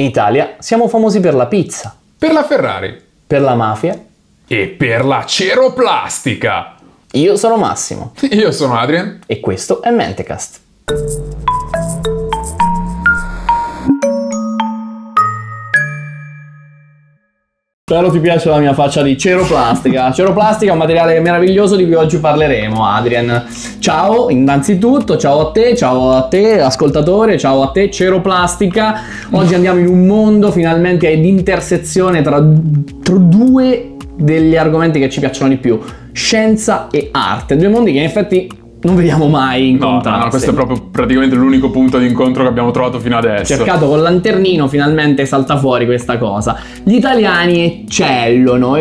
In Italia siamo famosi per la pizza, per la Ferrari, per la mafia e per la ceroplastica. Io sono Massimo. Io sono Adrian. E questo è Mentecast. Spero ti piace la mia faccia di ceroplastica. Ceroplastica è un materiale meraviglioso di cui oggi parleremo, Adrian. Ciao, innanzitutto, ciao a te, ascoltatore, ciao a te, ceroplastica. Oggi andiamo in un mondo finalmente ad intersezione tra due degli argomenti che ci piacciono di più: scienza e arte. Due mondi che in effetti non vediamo mai incontrarsi. No, questo è proprio praticamente l'unico punto di incontro che abbiamo trovato fino adesso. Cercato col lanternino, finalmente salta fuori questa cosa. Gli italiani eccellono, e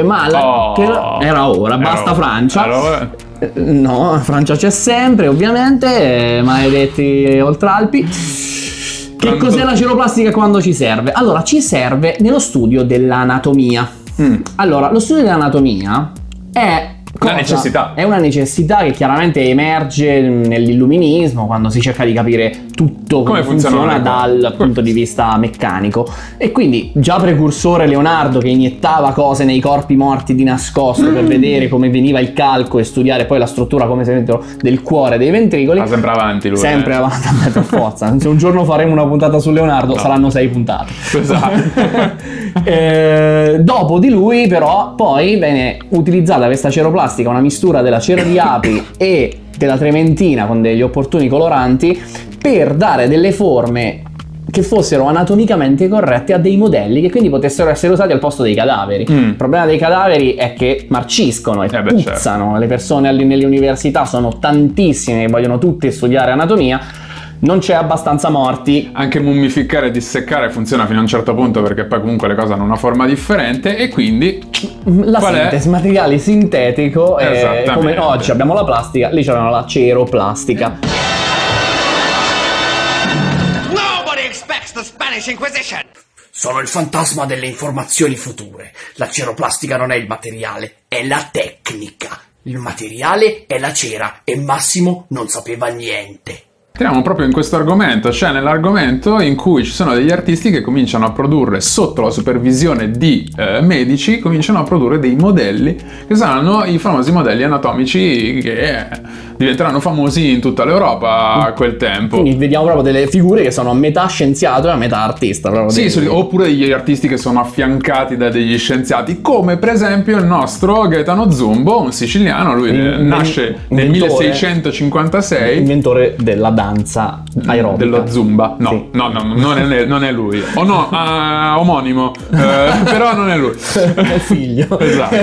era ora, basta Francia. Allora... No, Francia c'è sempre, ovviamente, maledetti Oltralpi. Che cos'è la ceroplastica, quando ci serve? Allora, ci serve nello studio dell'anatomia. Allora, lo studio dell'anatomia è... Una necessità. È una necessità che chiaramente emerge nell'illuminismo, quando si cerca di capire tutto come funziona dal punto di vista meccanico. E quindi già precursore Leonardo, che iniettava cose nei corpi morti di nascosto per vedere come veniva il calco e studiare poi la struttura, come se dentro del cuore dei ventricoli. Ma sempre avanti lui. Sempre avanti, per forza. Se un giorno faremo una puntata su Leonardo, no, saranno 6 puntate. Esatto. Dopo di lui però poi viene utilizzata questa ceroplastica, una mistura della cera di api e della trementina con degli opportuni coloranti, per dare delle forme che fossero anatomicamente corrette a dei modelli che quindi potessero essere usati al posto dei cadaveri. Il problema dei cadaveri è che marciscono e puzzano. Certo. Le persone nelle università sono tantissime e vogliono tutte studiare anatomia. Non c'è abbastanza morti. Anche mummificare e disseccare funziona fino a un certo punto, perché poi comunque le cose hanno una forma differente e quindi... La sintesi, è? Materiale sintetico, è come oggi abbiamo la plastica, lì c'era la ceroplastica. Nobody expects the Spanish Inquisition! Sono il fantasma delle informazioni future. La ceroplastica non è il materiale, è la tecnica. Il materiale è la cera e Massimo non sapeva niente. Entriamo proprio in questo argomento, cioè nell'argomento in cui ci sono degli artisti che cominciano a produrre, sotto la supervisione di medici, cominciano a produrre dei modelli che saranno i famosi modelli anatomici che diventeranno famosi in tutta l'Europa a quel tempo. Quindi vediamo proprio delle figure che sono a metà scienziato e a metà artista. Sì, oppure degli artisti che sono affiancati da degli scienziati, come per esempio il nostro Gaetano Zumbo, un siciliano, lui nasce nel 1656. Inventore della danza. Danza aerobica. Dello zumba. No, sì. no, non è lui. O no, omonimo. Però non è lui. È figlio. Esatto.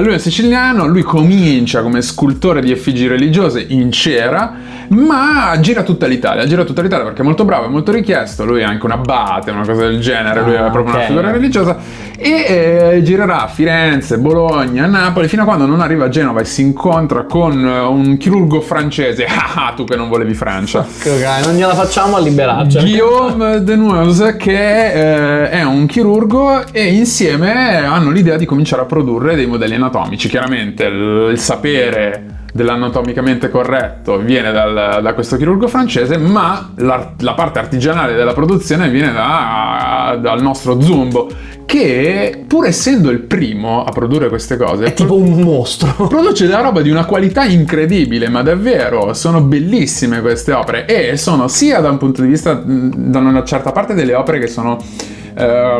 Lui è siciliano, lui comincia come scultore di effigie religiose in cera, ma gira tutta l'Italia perché è molto bravo, è molto richiesto. Lui è anche un abate, una cosa del genere, lui è proprio una figura religiosa. E girerà a Firenze, Bologna, Napoli, fino a quando non arriva a Genova e si incontra con un chirurgo francese. Ah, tu che non volevi Francia. Okay, non gliela facciamo a liberarci. Guillaume de Neuse, che è un chirurgo, e insieme hanno l'idea di cominciare a produrre dei modelli anatomici. Chiaramente il sapere dell'anatomicamente corretto viene da questo chirurgo francese, ma la parte artigianale della produzione viene dal nostro Zumbo, che pur essendo il primo a produrre queste cose è tipo un mostro, produce della roba di una qualità incredibile, ma davvero sono bellissime queste opere, e sono sia da un punto di vista, da una certa parte delle opere che sono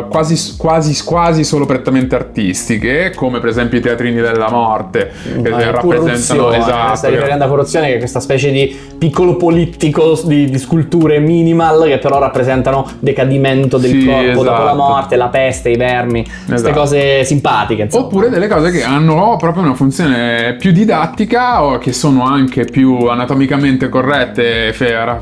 quasi solo prettamente artistiche, come per esempio i teatrini della morte, che rappresentano questa reverenda corruzione, che è questa specie di piccolo polittico di sculture minimal che però rappresentano decadimento del corpo dopo la morte, la peste, i vermi, queste cose simpatiche, insomma. Oppure delle cose che hanno proprio una funzione più didattica, o che sono anche più anatomicamente corrette,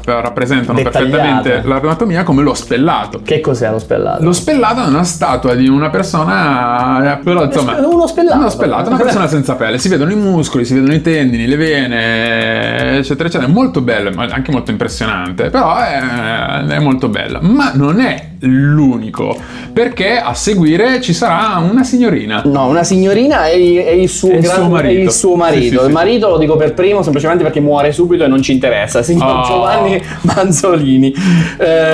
rappresentano perfettamente l'anatomia, come lo spellato. Che cos'è lo spellato? Lo spellato è una statua di una persona, però insomma, uno spellato, una persona senza pelle. Si vedono i muscoli, si vedono i tendini, le vene, eccetera eccetera. È molto bello, ma anche molto impressionante. Però è molto bella, ma non è l'unico, perché a seguire ci sarà una signorina. No, una signorina e il suo marito. Sì, sì, il marito lo dico per primo semplicemente perché muore subito e non ci interessa, signor Giovanni Manzolini.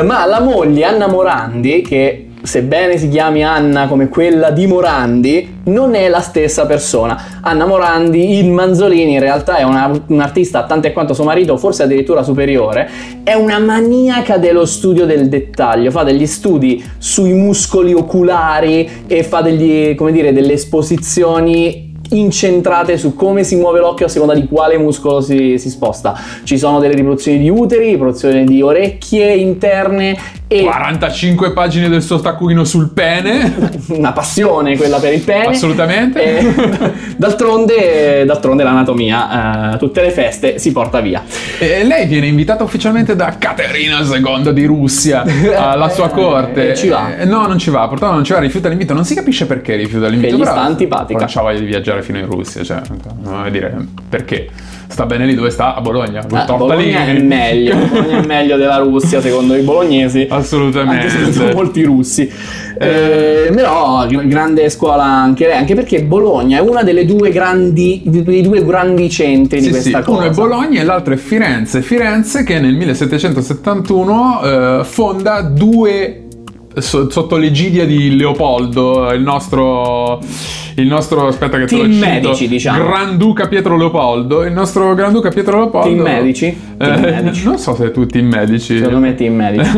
Ma la moglie Anna Morandi, che sebbene si chiami Anna come quella di Morandi, non è la stessa persona. Anna Morandi, il Manzolini, in realtà è un artista tanto quanto suo marito, forse addirittura superiore. È una maniaca dello studio del dettaglio, fa degli studi sui muscoli oculari e fa degli, come dire, delle esposizioni incentrate su come si muove l'occhio a seconda di quale muscolo si sposta. Ci sono delle riproduzioni di uteri, riproduzioni di orecchie interne e 45 pagine del suo taccuino sul pene. Una passione quella per il pene, assolutamente. D'altronde l'anatomia, tutte le feste si porta via. E lei viene invitata ufficialmente da Caterina II di Russia alla sua corte. Ci va? No, non ci va, purtroppo non ci va, rifiuta l'invito. Non si capisce perché rifiuta l'invito, che gli sta antipatica. Non c'ha voglia di viaggiare fino in Russia, cioè, non voglio dire perché sta bene lì dove sta, a Bologna. Bologna è meglio, Bologna è meglio della Russia secondo i bolognesi, assolutamente, anche secondo molti russi. Però grande scuola anche lei, anche perché Bologna è una delle due grandi centri di questa cosa. Uno è Bologna e l'altro è Firenze. Firenze che nel 1771 fonda due sotto l'egidia di Leopoldo, il nostro aspetta che te lo cito, Medici, diciamo. Granduca Pietro Leopoldo, il nostro Granduca Pietro Leopoldo. Team Medici. Non so se tu Team Medici. Secondo me Team Medici.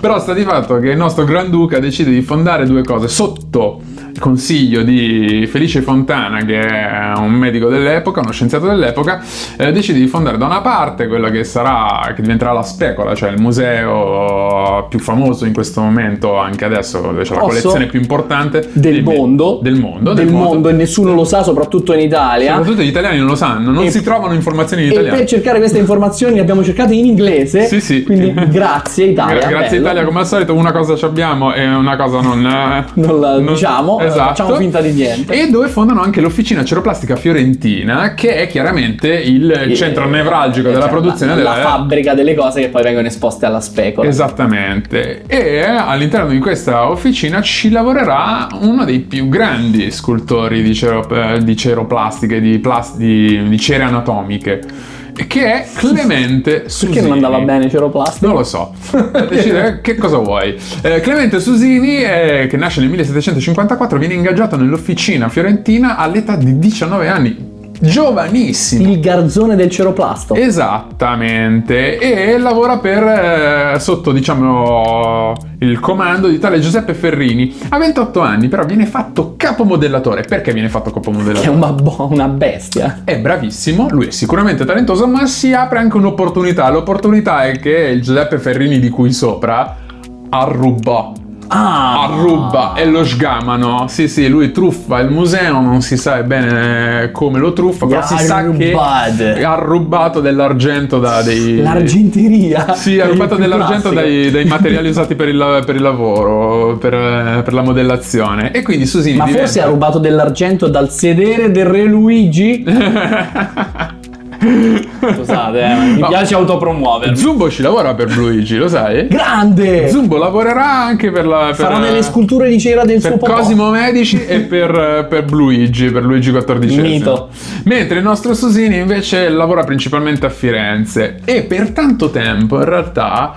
Però sta di fatto che il nostro Granduca decide di fondare due cose sotto il consiglio di Felice Fontana, che è un medico dell'epoca, uno scienziato dell'epoca. Decide di fondare da una parte quella che sarà, che diventerà La Specola, cioè il museo più famoso in questo momento, anche adesso, dove c'è la collezione più importante del mondo e nessuno lo sa, soprattutto in Italia. Soprattutto gli italiani non lo sanno, non si trovano informazioni in italiano. E per cercare queste informazioni le abbiamo cercate in inglese. Sì, sì. Quindi grazie Italia. Grazie Italia, come al solito una cosa ci abbiamo e una cosa non la diciamo, esatto. Facciamo finta di niente. E dove fondano anche l'officina ceroplastica fiorentina, che è chiaramente il centro nevralgico della produzione della fabbrica delle cose che poi vengono esposte alla Specola. Esattamente. E all'interno di questa officina ci lavorerà uno dei più grandi scultori di ceroplastiche, di cere anatomiche, che è Clemente Susini. Perché non andava bene ceroplastico? Non lo so. Decide che cosa vuoi. Clemente Susini, che nasce nel 1754, viene ingaggiato nell'officina fiorentina all'età di 19 anni. Giovanissimo, il garzone del ceroplasto, esattamente. E lavora per sotto, diciamo, il comando di tale Giuseppe Ferrini. A 28 anni però viene fatto capomodellatore. Perché viene fatto capomodellatore? È una bestia, è bravissimo, lui è sicuramente talentoso, ma si apre anche un'opportunità. L'opportunità è che il Giuseppe Ferrini di cui sopra arruba e lo sgamano. Sì, sì, lui truffa il museo, non si sa bene come lo truffa, però si sa che ha rubato dell'argento l'argenteria. Sì, ha rubato dell'argento dai materiali usati per il lavoro, per la modellazione. E quindi Susini forse ha rubato dell'argento dal sedere del re Luigi? Scusate, mi piace autopromuovermi. Zumbo ci lavora per Luigi, lo sai? Grande! Zumbo lavorerà anche farà delle sculture di cera del suo popolo, per Cosimo Medici e per Luigi, per Luigi XIV. Mito. Mentre il nostro Susini invece lavora principalmente a Firenze, e per tanto tempo in realtà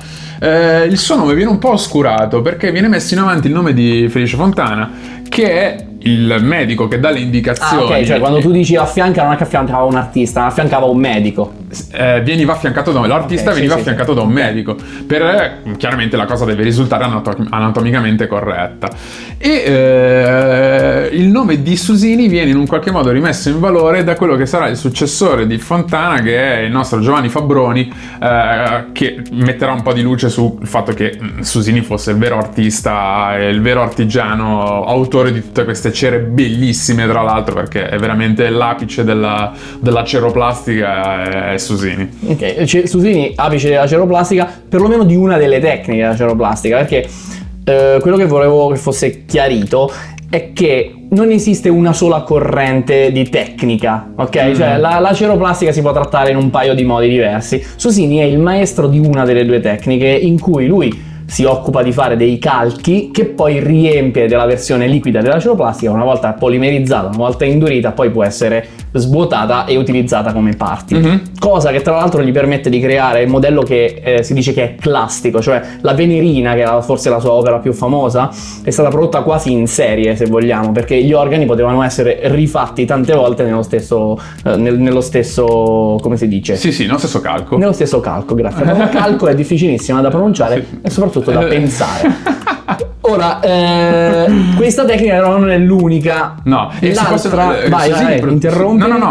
il suo nome viene un po' oscurato, perché viene messo in avanti il nome di Felice Fontana, che è il medico che dà le indicazioni. Ok, cioè quando tu dici affianca, non è che affiancava un artista, ma affiancava un medico. Veniva affiancato da un l'artista, veniva affiancato da un medico. Per chiaramente la cosa deve risultare anatomicamente corretta. E il nome di Susini viene in un qualche modo rimesso in valore da quello che sarà il successore di Fontana, che è il nostro Giovanni Fabbroni, che metterà un po' di luce sul fatto che Susini fosse il vero artista, il vero artigiano, autore di tutte queste cere bellissime, tra l'altro, perché è veramente l'apice della ceroplastica. Susini. Ok, Susini apice della ceroplastica, perlomeno di una delle tecniche della ceroplastica, perché quello che volevo che fosse chiarito è che non esiste una sola corrente di tecnica, ok? Cioè la ceroplastica si può trattare in un paio di modi diversi. Susini è il maestro di una delle due tecniche, in cui lui si occupa di fare dei calchi che poi riempie della versione liquida della ceroplastica. Una volta polimerizzata, una volta indurita, poi può essere svuotata e utilizzata come parti. Cosa che tra l'altro gli permette di creare il modello che si dice che è classico, cioè la Venerina, che era forse la sua opera più famosa, è stata prodotta quasi in serie, se vogliamo, perché gli organi potevano essere rifatti tante volte nello stesso come si dice? Sì, nello stesso calco. Nello stesso calco, grazie. Il calco è difficilissima da pronunciare, sì, e soprattutto da pensare. Ora, questa tecnica però non è l'unica. No, e l'altra...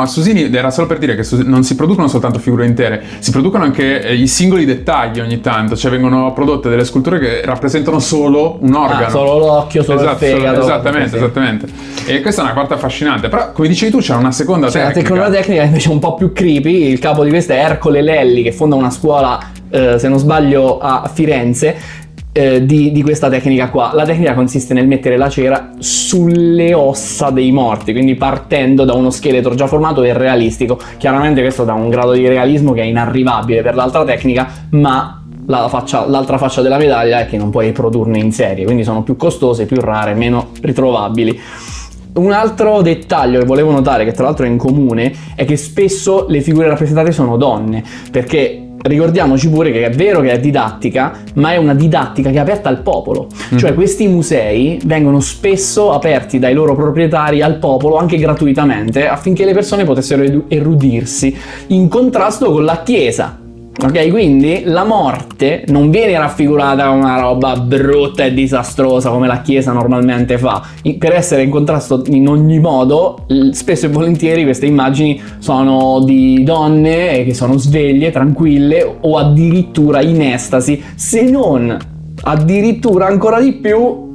Susini era solo per dire che non si producono soltanto figure intere, si producono anche i singoli dettagli ogni tanto, cioè vengono prodotte delle sculture che rappresentano solo un organo. Solo l'occhio, solo il fegato. Esattamente. E questa è una parte affascinante, però come dicevi tu c'è una seconda tecnica. La seconda tecnica è invece un po' più creepy, il capo di questa è Ercole Lelli, che fonda una scuola, se non sbaglio, a Firenze. Di questa tecnica qua. La tecnica consiste nel mettere la cera sulle ossa dei morti, quindi partendo da uno scheletro già formato e realistico. Chiaramente questo dà un grado di realismo che è inarrivabile per l'altra tecnica, ma l'altra faccia della medaglia è che non puoi produrne in serie, quindi sono più costose, più rare, meno ritrovabili. Un altro dettaglio che volevo notare, che tra l'altro è in comune, è che spesso le figure rappresentate sono donne, perché ricordiamoci pure che è vero che è didattica, ma è una didattica che è aperta al popolo. Cioè questi musei vengono spesso aperti dai loro proprietari al popolo, anche gratuitamente, affinché le persone potessero erudirsi, in contrasto con la Chiesa. Ok, quindi la morte non viene raffigurata come una roba brutta e disastrosa come la Chiesa normalmente fa. Per essere in contrasto in ogni modo, spesso e volentieri queste immagini sono di donne che sono sveglie, tranquille o addirittura in estasi, se non addirittura ancora di più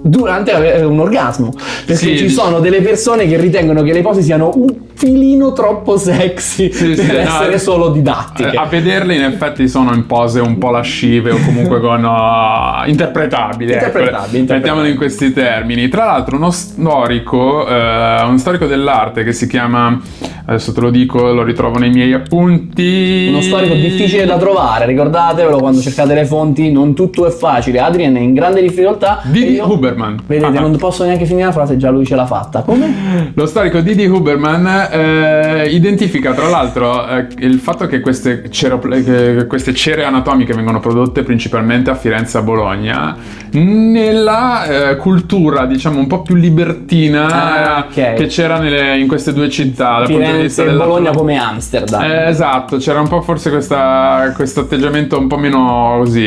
durante un orgasmo, perché ci sono delle persone che ritengono che le pose siano un filino troppo sexy per essere solo didattiche. A vederle in effetti sono in pose un po' lascive o comunque con interpretabili. Mettiamolo in questi termini. Tra l'altro uno storico dell'arte che si chiama, adesso te lo dico, lo ritrovo nei miei appunti, uno storico difficile da trovare, ricordatevelo quando cercate le fonti, non tutto è facile. Adrian è in grande difficoltà. Didi Huberman. Vedete, non posso neanche finire la frase, già lui ce l'ha fatta. Come? Lo storico Didi Huberman identifica tra l'altro il fatto che queste cere anatomiche vengono prodotte principalmente a Firenze e a Bologna nella cultura, diciamo, un po' più libertina che c'era in queste due città. Firenze e Bologna come Amsterdam. Esatto, c'era un po' forse questo atteggiamento un po' meno così...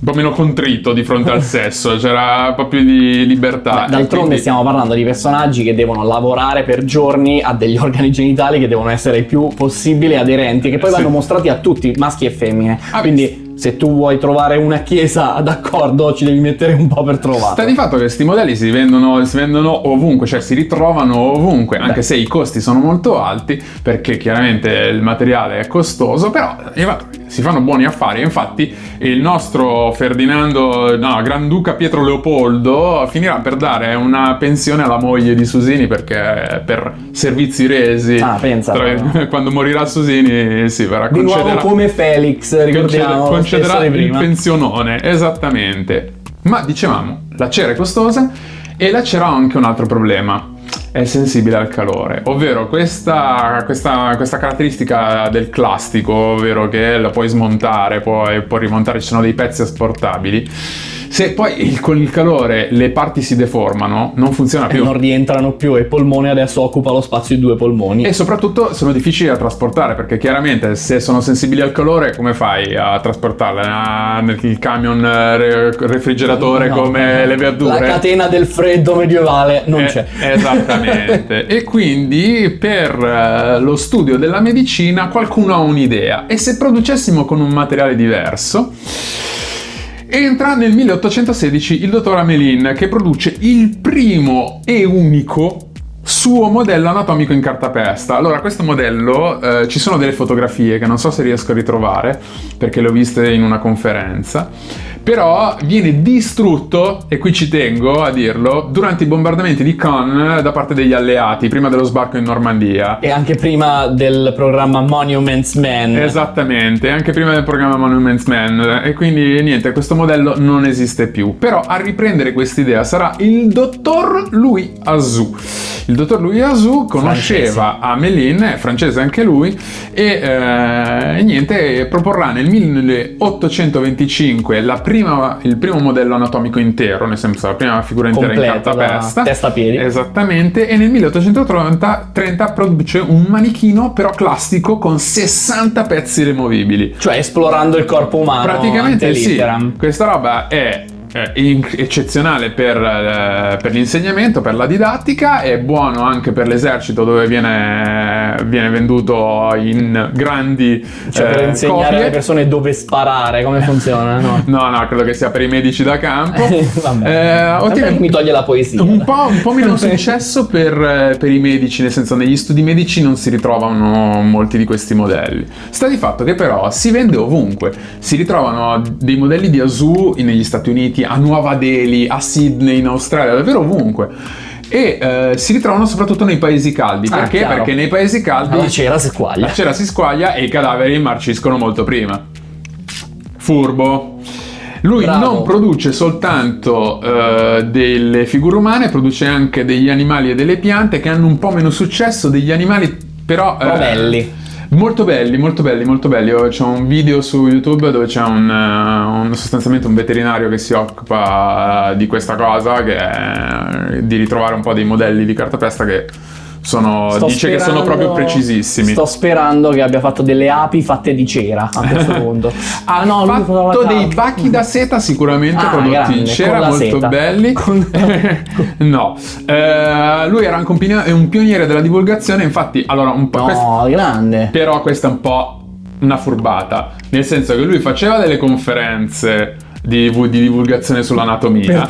un po' meno contrito di fronte al sesso, c'era un po' più di libertà. D'altronde stiamo parlando di personaggi che devono lavorare per giorni a degli organi genitali che devono essere il più possibile aderenti, che poi vanno mostrati a tutti, maschi e femmine. Quindi se tu vuoi trovare una chiesa d'accordo ci devi mettere un po' per trovarla. Sta di fatto che questi modelli si vendono ovunque, cioè si ritrovano ovunque, anche se i costi sono molto alti, perché chiaramente il materiale è costoso, però si fanno buoni affari. Infatti il nostro Granduca Pietro Leopoldo finirà per dare una pensione alla moglie di Susini, perché per servizi resi quando morirà Susini verrà concederà, di nuovo come Felix, ricordiamo, concederà il pensionone, esattamente. Ma dicevamo, la cera è costosa e la cera ha anche un altro problema: è sensibile al calore, ovvero questa caratteristica del classico, ovvero che la puoi smontare, puoi rimontare, ci sono dei pezzi asportabili. Se poi con il calore le parti si deformano, non funziona più. Non rientrano più, e il polmone adesso occupa lo spazio di due polmoni. E soprattutto sono difficili da trasportare, perché chiaramente se sono sensibili al calore, come fai a trasportarle? Il camion refrigeratore, come le verdure? La catena del freddo medievale non c'è. Esattamente. E quindi per lo studio della medicina qualcuno ha un'idea. E se producessimo con un materiale diverso? Entra nel 1816 il dottor Amelin, che produce il primo e unico suo modello anatomico in cartapesta. Allora, questo modello, ci sono delle fotografie che non so se riesco a ritrovare perché le ho viste in una conferenza, però viene distrutto, e qui ci tengo a dirlo, durante i bombardamenti di Caen da parte degli alleati, prima dello sbarco in Normandia. E anche prima del programma Monuments Man. Esattamente, anche prima del programma Monuments Man. E quindi niente, questo modello non esiste più. Però a riprendere quest'idea sarà il dottor Louis Auzoux. Il dottor Louis Auzoux conosceva Amelin, è francese anche lui, e niente, proporrà nel 1825 il primo modello anatomico intero, nel senso la prima figura intera completa, in cartapesta, testa a piedi. Esattamente, e nel 1830 produce un manichino però classico con 60 pezzi removibili. Cioè esplorando il corpo umano. Praticamente sì, questa roba è eccezionale per l'insegnamento, per la didattica, è buono anche per l'esercito dove viene venduto in grandi per insegnare copie. Alle persone dove sparare, come funziona? No, no, credo che sia per i medici da campo. Mi toglie la poesia. Un po' meno successo per i medici, nel senso negli studi medici non si ritrovano molti di questi modelli. Sta di fatto che però si vende ovunque, si ritrovano dei modelli di Auzoux negli Stati Uniti, a Nuova Delhi, a Sydney, in Australia, davvero ovunque. E si ritrovano soprattutto nei paesi caldi. Perché? Perché nei paesi caldi la cera si squaglia. La cera si squaglia e i cadaveri marciscono molto prima. Furbo. Lui non produce soltanto delle figure umane, produce anche degli animali e delle piante che hanno un po' meno successo. Degli animali però belli. Molto belli, molto belli, molto belli. C'è un video su YouTube dove c'è sostanzialmente un veterinario che si occupa di questa cosa, che è di ritrovare un po' dei modelli di cartapesta che dice che sono proprio precisissimi. Sto sperando che abbia fatto delle api fatte di cera a questo punto. Fatto dei bachi da seta sicuramente prodotti in cera, molto belli. Lui era anche un pioniere della divulgazione, infatti. Però questa è un po' una furbata, nel senso che lui faceva delle conferenze di divulgazione sull'anatomia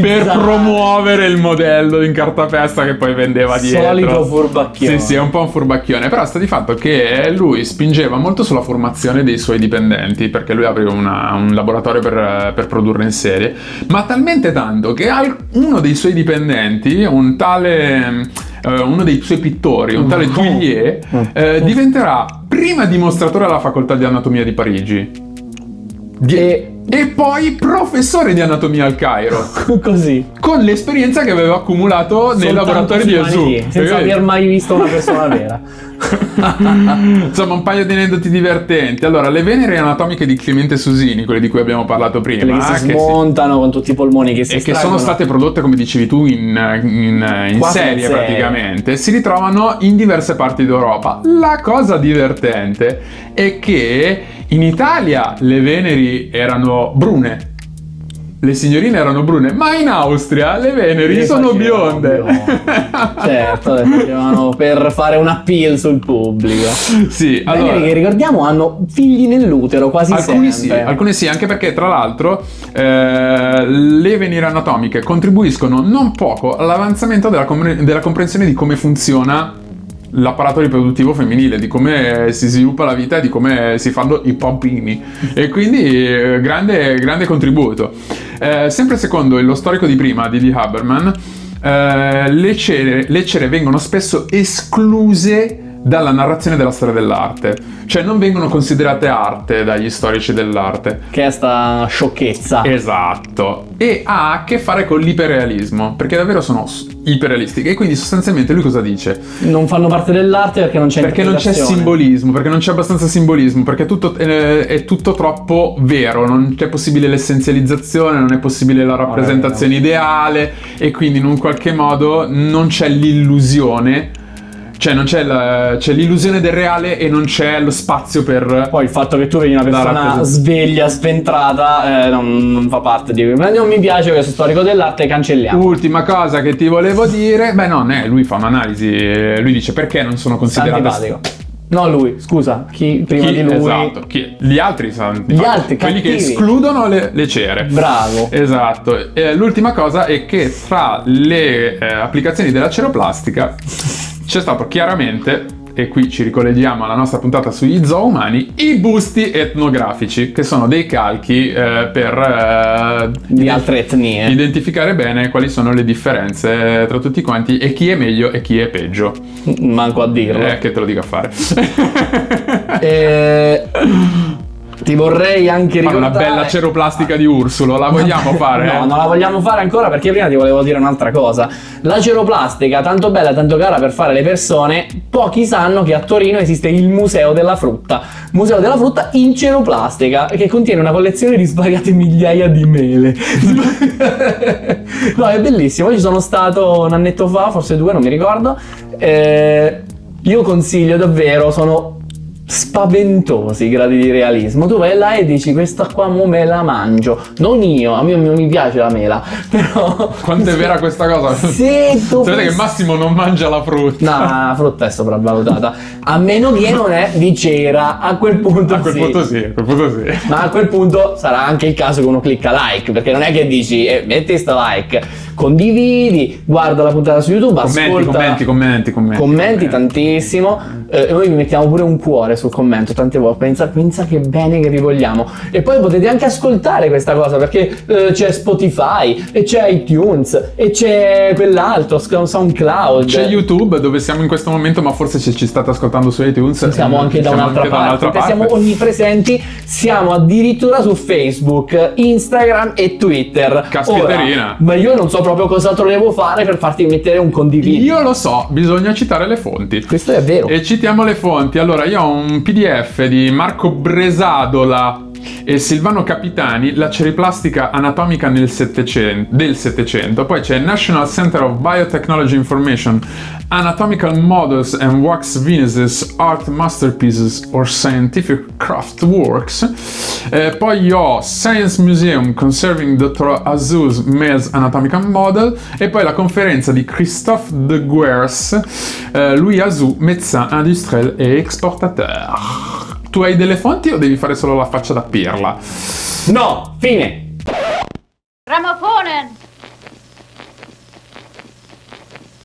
per promuovere il modello in cartapesta che poi vendeva dietro. Solito furbacchione. Sì, è un po' un furbacchione, però sta di fatto che lui spingeva molto sulla formazione dei suoi dipendenti, perché lui aveva un laboratorio per produrre in serie, ma talmente tanto che uno dei suoi dipendenti, uno dei suoi pittori, un tale Tuiglier, diventerà prima dimostratore alla facoltà di anatomia di Parigi. E poi professore di anatomia al Cairo. Così. Con l'esperienza che aveva accumulato nei laboratori di Auzoux, senza aver mai visto una persona vera. Insomma, un paio di aneddoti divertenti. Allora, le venere anatomiche di Clemente Susini, quelle di cui abbiamo parlato prima, che si smontano con tutti i polmoni che si estraggono, che sono state prodotte, come dicevi tu, in serie praticamente, si ritrovano in diverse parti d'Europa. La cosa divertente è che in Italia le veneri erano brune, le signorine erano brune, ma in Austria le veneri sono bionde. Certo, le facevano per fare un appeal sul pubblico. Sì, allora, veneri che ricordiamo hanno figli nell'utero quasi sempre. Alcuni sì, anche perché tra l'altro le venere anatomiche contribuiscono non poco all'avanzamento della comprensione di come funziona l'apparato riproduttivo femminile, di come si sviluppa la vita e di come si fanno i pompini, e quindi grande contributo. Sempre secondo lo storico di prima, Didi Huberman, le cere vengono spesso escluse dalla narrazione della storia dell'arte, cioè non vengono considerate arte dagli storici dell'arte, che è sta sciocchezza. Esatto, e ha a che fare con l'iperrealismo, perché davvero sono iperrealistiche, e quindi sostanzialmente lui cosa dice? Non fanno parte dell'arte perché non c'è simbolismo, perché non c'è abbastanza simbolismo, perché tutto è tutto troppo vero, non è possibile l'essenzializzazione, non è possibile la rappresentazione ideale, e quindi in un qualche modo non c'è l'illusione. Cioè non c'è l'illusione del reale e non c'è lo spazio per... Poi il fatto che tu vedi una persona sveglia, sventrata, non fa parte di... Ma non mi piace questo storico dell'arte, cancelliamo. Ultima cosa che ti volevo dire... lui fa un'analisi, lui dice perché non sono considerati... No, lui, scusa, chi prima di lui? Esatto, gli altri sono quelli che escludono le cere. Bravo. Esatto. L'ultima cosa è che tra le applicazioni della ceroplastica c'è stato chiaramente e qui ci ricolleghiamo alla nostra puntata sugli zoo umani, i busti etnografici, che sono dei calchi per di altre etnie, identificare bene quali sono le differenze tra tutti quanti e chi è meglio e chi è peggio. Manco a dirlo, che te lo dico a fare. Ti vorrei anche ricordare una bella ceroplastica di Ursulo, la vogliamo fare? No, non la vogliamo fare ancora perché prima ti volevo dire un'altra cosa. La ceroplastica, tanto bella, tanto cara per fare le persone, pochi sanno che a Torino esiste il Museo della Frutta. Museo della Frutta in ceroplastica, che contiene una collezione di svariate migliaia di mele. No, è bellissimo, io ci sono stato un annetto fa, forse due, non mi ricordo. Io consiglio davvero, sono spaventosi i gradi di realismo. Tu vai là e dici: questa qua mo me la mangio. Non io, a me non mi piace la mela, però quanto è vera questa cosa. Sapete che Massimo non mangia la frutta. No, la frutta è sopravvalutata, a meno che non è di cera. A quel punto a quel punto sì. Ma a quel punto sarà anche il caso che uno clicca like, perché non è che dici metti sta like, condividi, guarda la puntata su YouTube, ascolta, commenti tantissimo. Noi vi mettiamo pure un cuore sul commento tante volte, pensa che bene che vi vogliamo. E poi potete anche ascoltare questa cosa, perché c'è Spotify e c'è iTunes e c'è quell'altro, SoundCloud, c'è YouTube dove siamo in questo momento, ma forse se ci state ascoltando su iTunes siamo anche da un'altra parte. Siamo onnipresenti, siamo addirittura su Facebook, Instagram e Twitter. Caspiterina. Ora, ma io non so proprio cos'altro devo fare per farti mettere un condividi. Io lo so, bisogna citare le fonti. Questo è vero. E citiamo le fonti. Allora, io ho un PDF di Marco Bresadola e Silvano Capitani, La ceroplastica anatomica nel del 700. Poi c'è National Center of Biotechnology Information, Anatomical Models and Wax Venuses, Art Masterpieces or Scientific Craft Works. Poi ho Science Museum, Conserving Dr. Auzoux Males Anatomical Model. E poi la conferenza di Christophe De Guers, Louis Auzoux, médecin industriel et exportateur. Tu hai delle fonti o devi fare solo la faccia da pirla? No, fine! Ramaphonen!